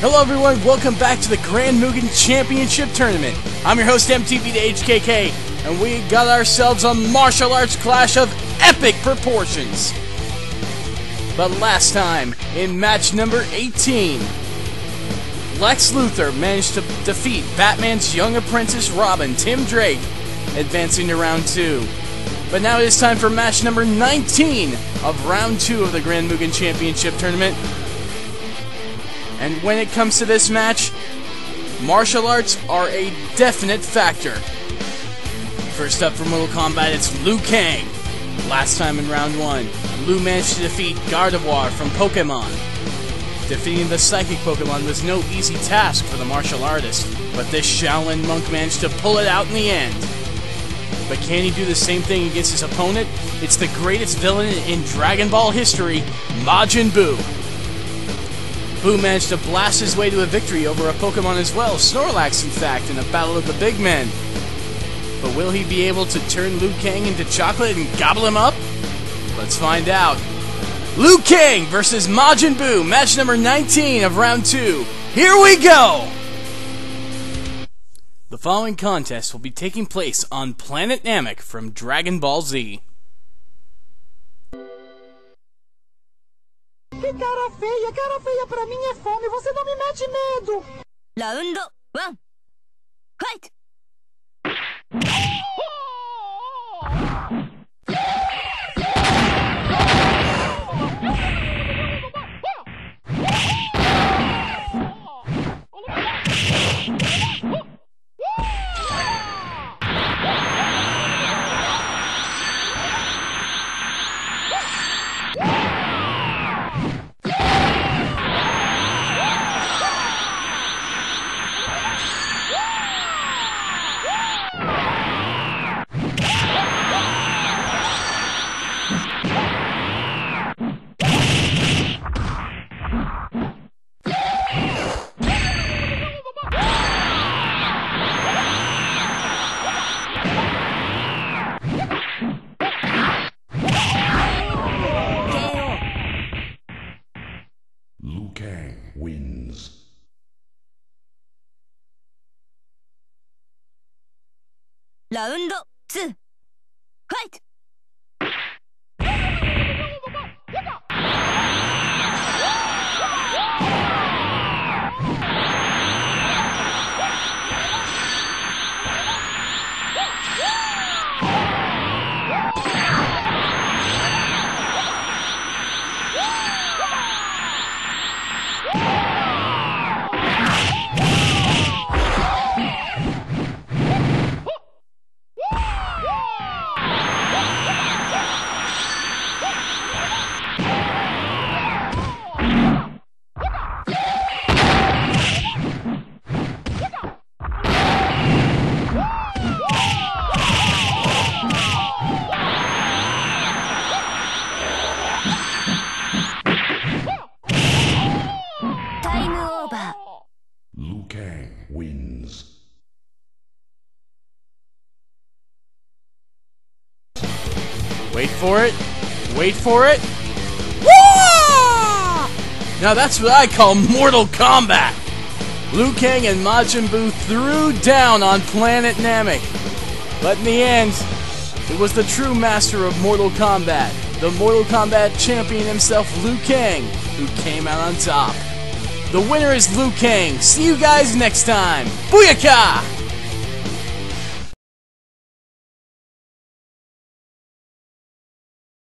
Hello everyone, welcome back to the Grand Mugen Championship Tournament. I'm your host mtbDAhkk, and we got ourselves a martial arts clash of epic proportions. But last time, in match number 18, Lex Luthor managed to defeat Batman's young apprentice Robin, Tim Drake, advancing to round 2. But now it is time for match number 19 of round 2 of the Grand Mugen Championship Tournament. And when it comes to this match, martial arts are a definite factor. First up for Mortal Kombat, it's Liu Kang. Last time in round 1, Liu managed to defeat Gardevoir from Pokémon. Defeating the psychic Pokémon was no easy task for the martial artist, but this Shaolin monk managed to pull it out in the end. But can he do the same thing against his opponent? It's the greatest villain in Dragon Ball history, Majin Buu. Buu managed to blast his way to a victory over a Pokémon as well, Snorlax in fact, in a battle of the big men. But will he be able to turn Liu Kang into chocolate and gobble him up? Let's find out. Liu Kang versus Majin Buu, match number 19 of round 2. Here we go! The following contest will be taking place on Planet Namek from Dragon Ball Z. Que cara feia pra mim é fome, você não me mete medo! Round 1, fight! Round 2, fight! Wait for it. Wait for it. Wah! Now that's what I call Mortal Kombat. Liu Kang and Majin Buu threw down on Planet Namek. But in the end, it was the true master of Mortal Kombat, the Mortal Kombat champion himself, Liu Kang, who came out on top. The winner is Liu Kang. See you guys next time. Booyaka!